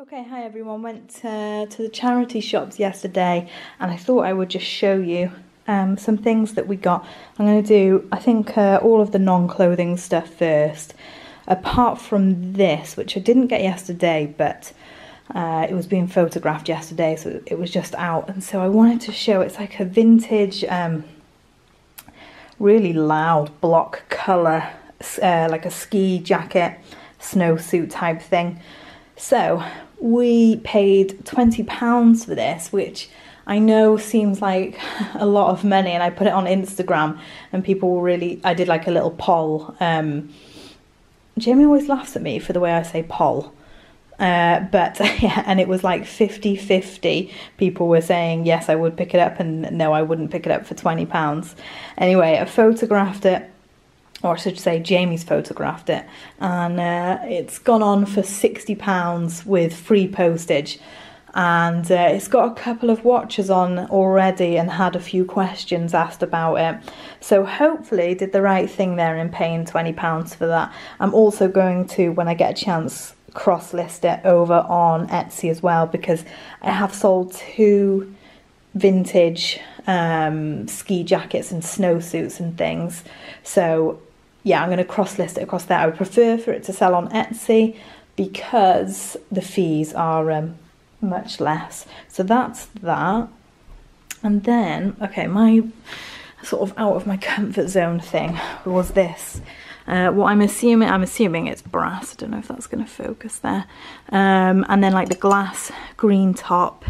Okay, hi everyone. Went to the charity shops yesterday and I thought I would just show you some things that we got. I'm going to do, I think, all of the non-clothing stuff first, apart from this, which I didn't get yesterday, but it was being photographed yesterday, so it was just out. And so I wanted to show, it's like a vintage, really loud block colour, like a ski jacket, snowsuit type thing. So we paid £20 for this, which I know seems like a lot of money, and I put it on Instagram and people were really, I did like a little poll. Jamie always laughs at me for the way I say poll. But yeah, and it was like 50-50. People were saying, yes, I would pick it up, and no, I wouldn't pick it up for £20. Anyway, I photographed it. Or I should say Jamie's photographed it, and it's gone on for £60 with free postage, and it's got a couple of watches on already and had a few questions asked about it, so hopefully did the right thing there in paying £20 for that. I'm also going to, when I get a chance, cross-list it over on Etsy as well, because I have sold two vintage ski jackets and snowsuits and things. So yeah, I'm going to cross list it across there. I would prefer for it to sell on Etsy because the fees are much less. So that's that. And then, okay, my sort of out of my comfort zone thing was this. What I'm assuming it's brass. I don't know if that's going to focus there. And then like the glass green top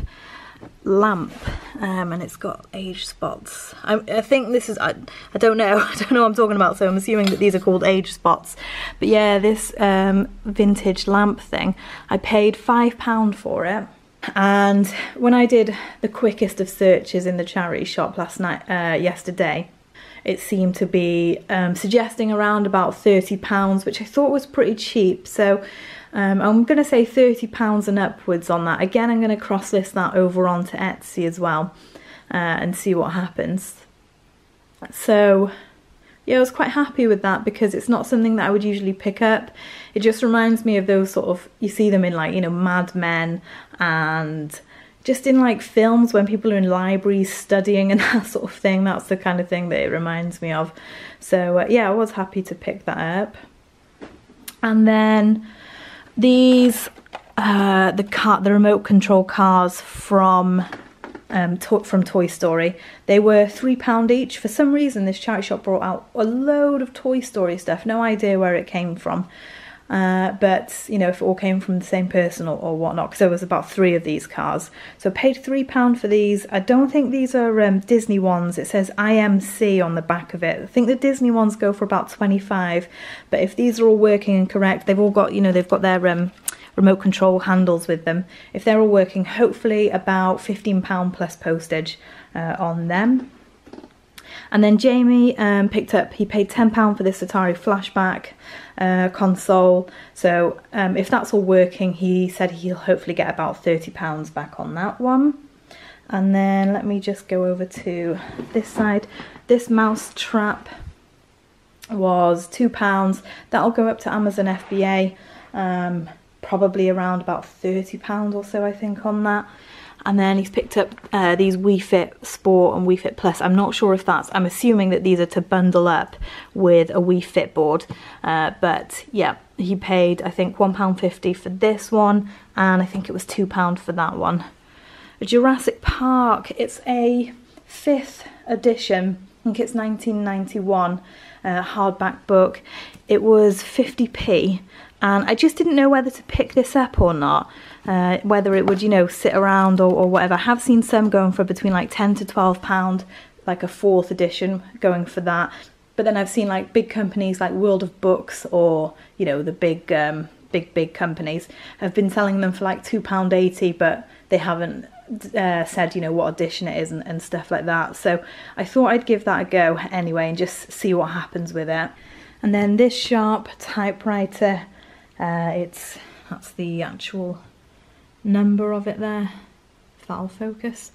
lamp, and it's got age spots. I think this is, I don't know, what I'm talking about, so I'm assuming that these are called age spots. But yeah, this vintage lamp thing, I paid £5 for it, and when I did the quickest of searches in the charity shop last night, yesterday, it seemed to be suggesting around about £30, which I thought was pretty cheap. So I'm going to say £30 and upwards on that. Again, I'm going to cross-list that over onto Etsy as well, and see what happens. So yeah, I was quite happy with that because it's not something that I would usually pick up. It just reminds me of those sort of, you see them in like, you know, Mad Men and just in like films when people are in libraries studying and that sort of thing. That's the kind of thing that it reminds me of. So yeah, I was happy to pick that up. And then these, the remote control cars from Toy Story, they were £3 each. For some reason, this charity shop brought out a load of Toy Story stuff. No idea where it came from. But you know, if it all came from the same person or whatnot, because there was about 3 of these cars. So I paid £3 for these. I don't think these are Disney ones. It says IMC on the back of it. I think the Disney ones go for about 25, but if these are all working and correct, they've all got, you know, they've got their remote control handles with them. If they're all working, hopefully about £15 plus postage on them. And then Jamie picked up, he paid £10 for this Atari Flashback console. So if that's all working, he said he'll hopefully get about £30 back on that one. And then let me just go over to this side. This mouse trap was £2. That'll go up to Amazon FBA, probably around about £30 or so, I think, on that. And then he's picked up these Wii Fit Sport and Wii Fit Plus. I'm not sure if that's, I'm assuming that these are to bundle up with a Wii Fit board. But yeah, he paid, I think, £1.50 for this one, and I think it was £2 for that one. Jurassic Park, it's a 5th edition. I think it's 1991 hardback book. It was 50p. And I just didn't know whether to pick this up or not, whether it would, you know, sit around or whatever. I have seen some going for between like £10 to £12, like a 4th edition going for that. But then I've seen like big companies like World of Books or, you know, the big, big companies have been selling them for like £2.80, but they haven't said, you know, what edition it is and stuff like that. So I thought I'd give that a go anyway and just see what happens with it. And then this Sharp typewriter. That's the actual number of it there, if that'll focus.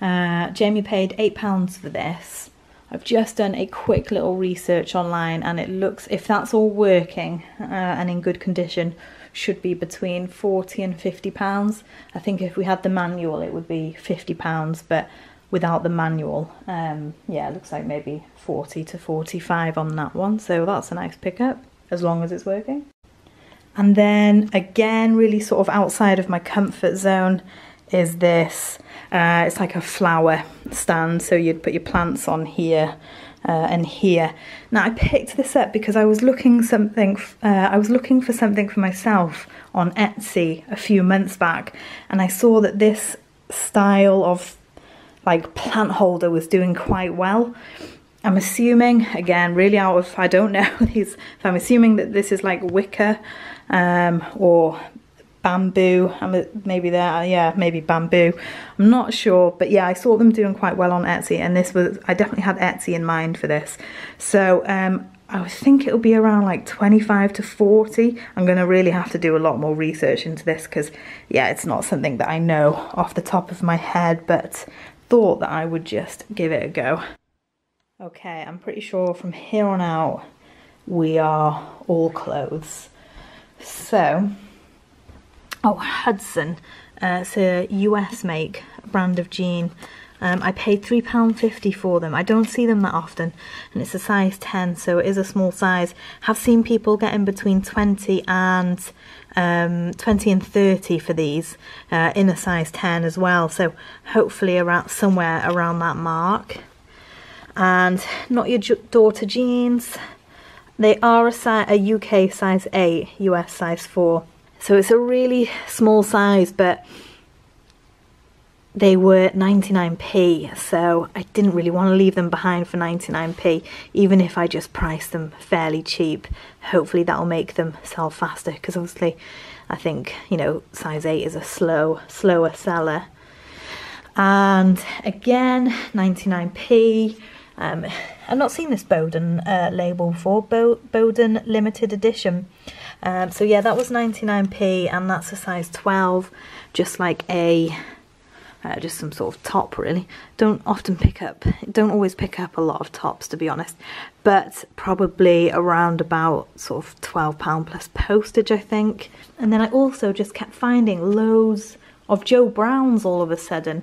Jamie paid £8 for this. I've just done a quick little research online and it looks, if that's all working and in good condition, should be between £40 and £50. I think if we had the manual it would be £50, but without the manual, yeah, it looks like maybe 40 to 45 on that one. So that's a nice pickup, as long as it's working. And then again, really sort of outside of my comfort zone is this. It's like a flower stand, so you'd put your plants on here and here. Now I picked this up because I was looking for something for myself on Etsy a few months back, and I saw that this style of like plant holder was doing quite well. I'm assuming, again, really out of, I don't know, these, I'm assuming that this is like wicker or bamboo. Maybe there, yeah, maybe bamboo. I'm not sure, but yeah, I saw them doing quite well on Etsy, and this was, I definitely had Etsy in mind for this. So I think it'll be around like 25 to 40. I'm gonna really have to do a lot more research into this because, yeah, it's not something that I know off the top of my head, but thought that I would just give it a go. Okay, I'm pretty sure from here on out we are all clothes. So, oh, Hudson, it's a US make brand of jean. I paid £3.50 for them. I don't see them that often, and it's a size 10, so it is a small size. Have seen people getting between 20 and 30 for these in a size 10 as well, so hopefully around somewhere around that mark. And Not Your Daughter Jeans, they are a UK size 8, US size 4, so it's a really small size, but they were 99p, so I didn't really want to leave them behind for 99p, even if I just priced them fairly cheap. Hopefully that'll make them sell faster, because obviously I think, you know, size 8 is a slower seller. And again, 99p. I've not seen this Boden label before, Boden limited edition. So yeah, that was 99p, and that's a size 12, just like a just some sort of top, really. Don't always pick up a lot of tops, to be honest, but probably around about sort of £12 plus postage, I think. And then I also just kept finding loads of Joe Browns all of a sudden,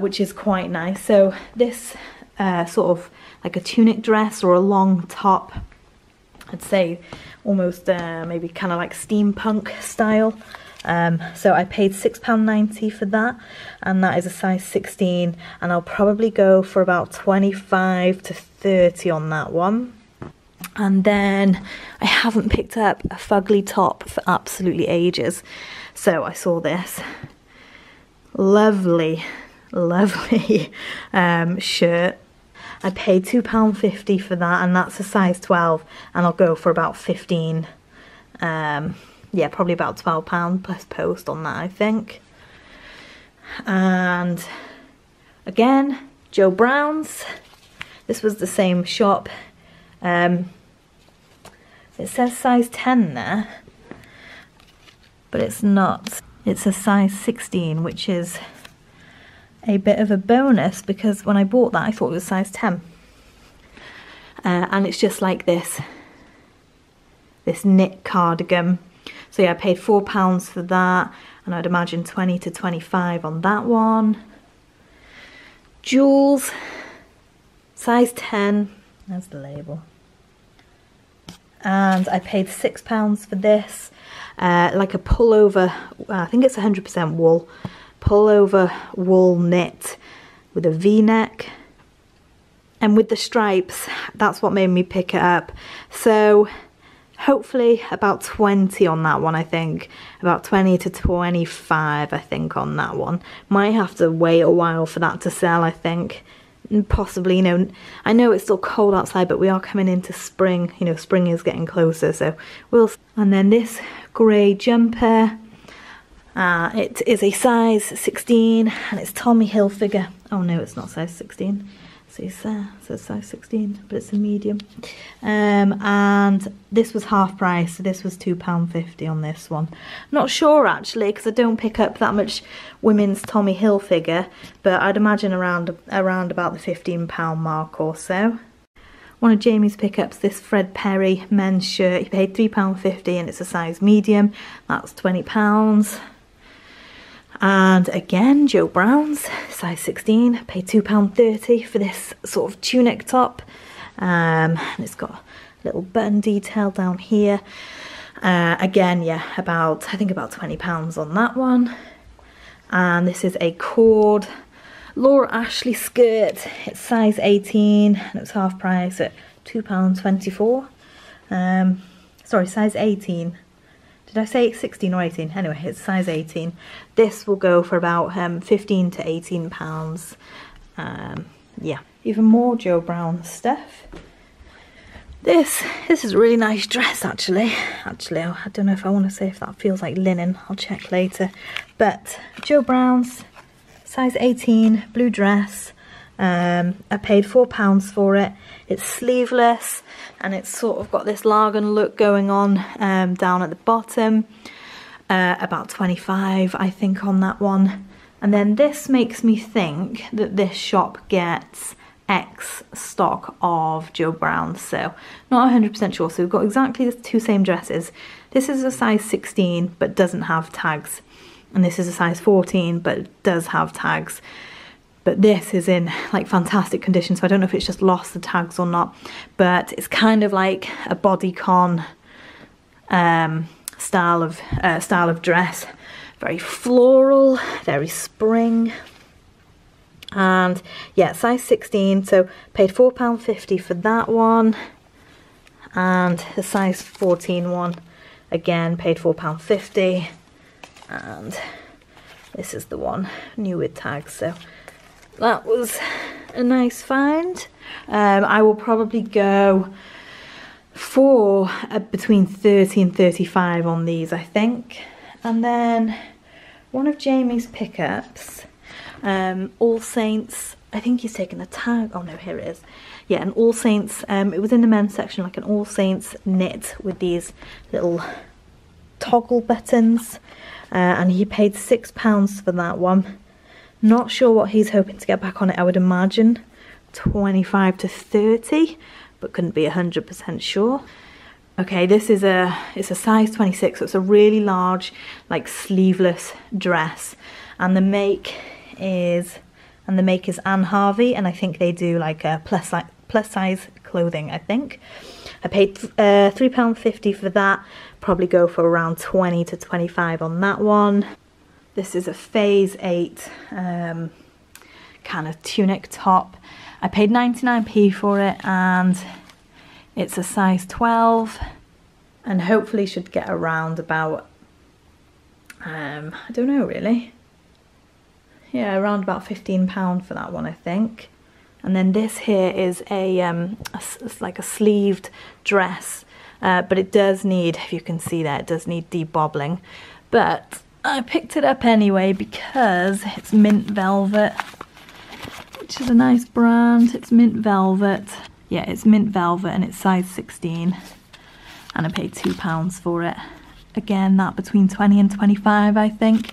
which is quite nice. So this sort of like a tunic dress or a long top, I'd say almost maybe kind of like steampunk style. So I paid £6.90 for that, and that is a size 16, and I'll probably go for about 25 to 30 on that one. And then I haven't picked up a Fugly top for absolutely ages, so I saw this lovely shirt. I paid £2.50 for that, and that's a size 12, and I'll go for about 15. Yeah, probably about £12 plus post on that, I think. And again, Joe Browns. This was the same shop. It says size 10 there, but it's not. It's a size 16, which is a bit of a bonus, because when I bought that, I thought it was size 10. And it's just like this knit cardigan. So yeah, I paid £4 for that, and I'd imagine 20 to 25 on that one. Jewels, size 10, that's the label. And I paid £6 for this, like a pullover, I think it's 100% wool, pullover wool knit with a V-neck. And with the stripes, that's what made me pick it up. So hopefully about 20 on that one, I think. About 20 to 25, I think, on that one. Might have to wait a while for that to sell, I think. Possibly, you know, I know it's still cold outside, but we are coming into spring. You know, spring is getting closer, so we'll see. And then this grey jumper. It is a size 16, and it's Tommy Hilfiger. Oh, no, it's not size 16. So it says size 16, but it's a medium. And this was half price, so this was £2.50 on this one. Not sure, actually, because I don't pick up that much women's Tommy Hilfiger, but I'd imagine around about the £15 mark or so. one of Jamie's pickups, this Fred Perry men's shirt. He paid £3.50 and it's a size medium. That's £20. And again, Joe Browns, size 16, paid £2.30 for this sort of tunic top. And it's got a little button detail down here. Again, yeah, I think about £20 on that one. And this is a cord Laura Ashley skirt. It's size 18 and it was half price at £2.24. Sorry, size 18. Did I say 16 or 18? Anyway, it's size 18. This will go for about £15 to £18. Yeah, even more Joe Brown stuff. This is a really nice dress, actually. I don't know if I want to say if that feels like linen. I'll check later. But Joe Brown's, size 18, blue dress. I paid £4 for it. It's sleeveless and it's sort of got this Lagan look going on down at the bottom. About £25, I think, on that one. And then this makes me think that this shop gets X stock of Joe Brown, so not 100% sure. So we've got exactly the two same dresses. This is a size 16 but doesn't have tags, and this is a size 14 but does have tags, but this is in like fantastic condition, so I don't know if it's just lost the tags or not, but it's kind of like a bodycon style of dress, very floral, very spring. And yeah, size 16, so paid £4.50 for that one. And the size 14 one, again, paid £4.50. And this is the one, new with tags, so that was a nice find. I will probably go for between 30 and 35 on these, I think. And then one of Jamie's pickups, All Saints, I think he's taken the tag, oh no, here it is. Yeah, an All Saints, it was in the men's section, like an All Saints knit with these little toggle buttons, and he paid £6 for that one. Not sure what he's hoping to get back on it. I would imagine 25 to 30, but couldn't be 100% sure. Okay, this is a size 26, so it's a really large, like, sleeveless dress, and the make is Anne Harvey, and I think they do like a plus size clothing, I think. I paid £3.50 for that, probably go for around 20 to 25 on that one. This is a Phase 8 kind of tunic top. I paid 99p for it and it's a size 12 and hopefully should get around about, I don't know really. Yeah, around about £15 for that one, I think. And then this here is a sleeved dress, but it does need, if you can see there, it does need debobbling. But I picked it up anyway because it's Mint Velvet, which is a nice brand. It's Mint Velvet. Yeah, it's Mint Velvet and it's size 16. And I paid £2 for it. Again, that between 20 and 25, I think.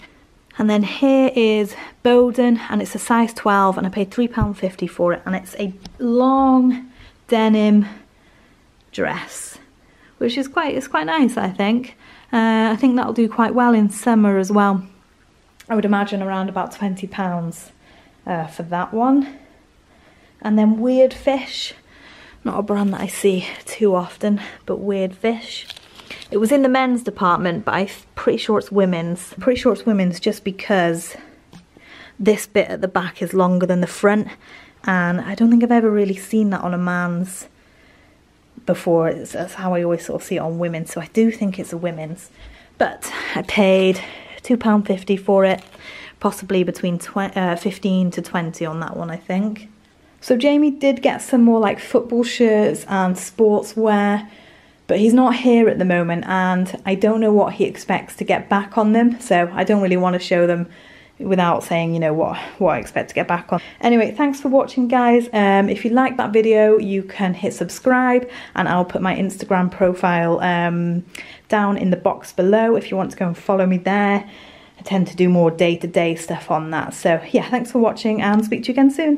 And then here is Boden, and it's a size 12, and I paid £3.50 for it, and it's a long denim dress, which is quite nice, I think. I think that'll do quite well in summer as well. I would imagine around about £20 for that one. And then Weird Fish, not a brand that I see too often, but Weird Fish. It was in the men's department, but I'm pretty sure it's women's. I'm pretty sure it's women's just because this bit at the back is longer than the front, and I don't think I've ever really seen that on a man's before. That's how I always sort of see it on women, so I do think it's a women's. But I paid £2.50 for it, possibly between 15 to 20 on that one, I think. So Jamie did get some more like football shirts and sportswear, but he's not here at the moment and I don't know what he expects to get back on them, so I don't really want to show them without saying, you know, what I expect to get back on. Anyway, thanks for watching, guys. If you like that video, you can hit subscribe, and I'll put my Instagram profile down in the box below if you want to go and follow me there. I tend to do more day-to-day stuff on that. So yeah, thanks for watching and speak to you again soon.